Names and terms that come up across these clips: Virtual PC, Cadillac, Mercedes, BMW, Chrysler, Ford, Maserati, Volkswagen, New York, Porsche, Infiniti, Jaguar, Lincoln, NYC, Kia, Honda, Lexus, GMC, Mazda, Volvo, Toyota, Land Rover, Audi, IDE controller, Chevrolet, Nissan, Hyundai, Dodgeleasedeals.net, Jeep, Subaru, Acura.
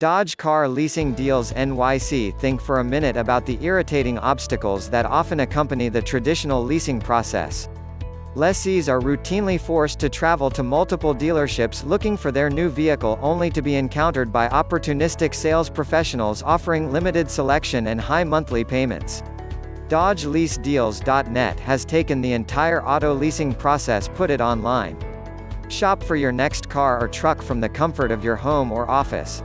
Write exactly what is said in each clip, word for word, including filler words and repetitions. Dodge Car Leasing Deals N Y C. Think for a minute about the irritating obstacles that often accompany the traditional leasing process. Lessees are routinely forced to travel to multiple dealerships looking for their new vehicle, only to be encountered by opportunistic sales professionals offering limited selection and high monthly payments. Dodge Lease Deals dot net has taken the entire auto leasing process, put it online. Shop for your next car or truck from the comfort of your home or office.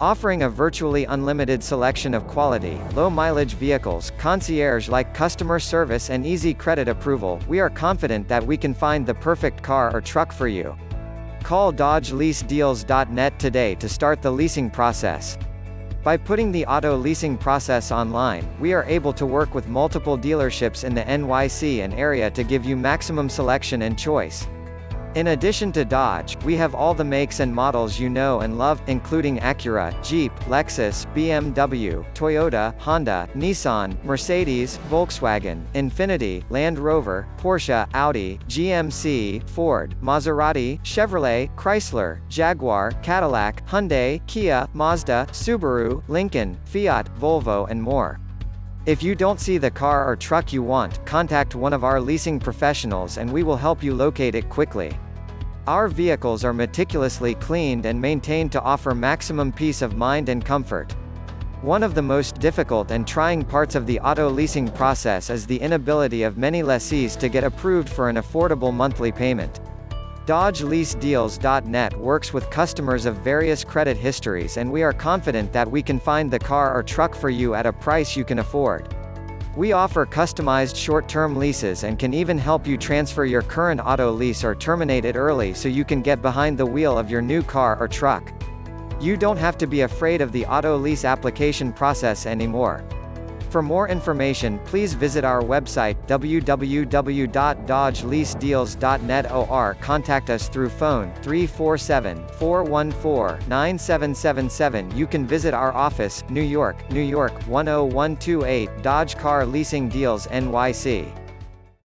Offering a virtually unlimited selection of quality, low-mileage vehicles, concierge-like customer service and easy credit approval, we are confident that we can find the perfect car or truck for you. Call Dodge Lease Deals dot net today to start the leasing process. By putting the auto leasing process online, we are able to work with multiple dealerships in the N Y C and area to give you maximum selection and choice. In addition to Dodge, we have all the makes and models you know and love, including Acura, Jeep, Lexus, B M W, Toyota, Honda, Nissan, Mercedes, Volkswagen, Infiniti, Land Rover, Porsche, Audi, G M C, Ford, Maserati, Chevrolet, Chrysler, Jaguar, Cadillac, Hyundai, Kia, Mazda, Subaru, Lincoln, Fiat, Volvo and more. If you don't see the car or truck you want, contact one of our leasing professionals and we will help you locate it quickly. Our vehicles are meticulously cleaned and maintained to offer maximum peace of mind and comfort. One of the most difficult and trying parts of the auto leasing process is the inability of many lessees to get approved for an affordable monthly payment. Dodge Lease Deals dot net works with customers of various credit histories and we are confident that we can find the car or truck for you at a price you can afford. We offer customized short-term leases and can even help you transfer your current auto lease or terminate it early so you can get behind the wheel of your new car or truck. You don't have to be afraid of the auto lease application process anymore. For more information, please visit our website w w w dot dodge lease deals dot net or contact us through phone three four seven, four one four, nine seven seven seven. You can visit our office, New York, New York one oh one two eight. Dodge Car Leasing Deals N Y C.